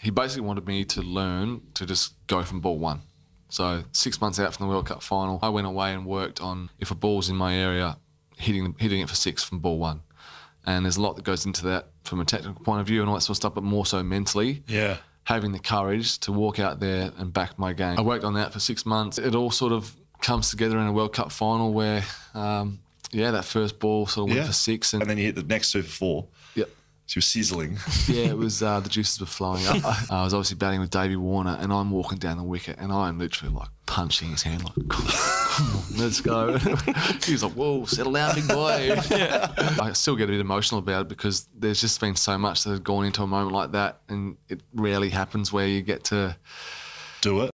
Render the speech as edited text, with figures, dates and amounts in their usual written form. he basically wanted me to learn to just go from ball one. So 6 months out from the World Cup final, I went away and worked on, if a ball's in my area, hitting it for six from ball one. And there's a lot that goes into that from a technical point of view and all that sort of stuff, but more so mentally. Yeah. Having the courage to walk out there and back my game. I worked on that for 6 months. It all sort of comes together in a World Cup final where, yeah, that first ball sort of went for six. And then you hit the next two for four. Yep. She was sizzling. Yeah, it was, the juices were flowing. I was obviously batting with David Warner, and I'm walking down the wicket, and I'm literally like punching his hand, like, come on, let's go. He was like, whoa, settle down, big boy. Yeah. I still get a bit emotional about it because there's just been so much that had gone into a moment like that, and it rarely happens where you get to do it.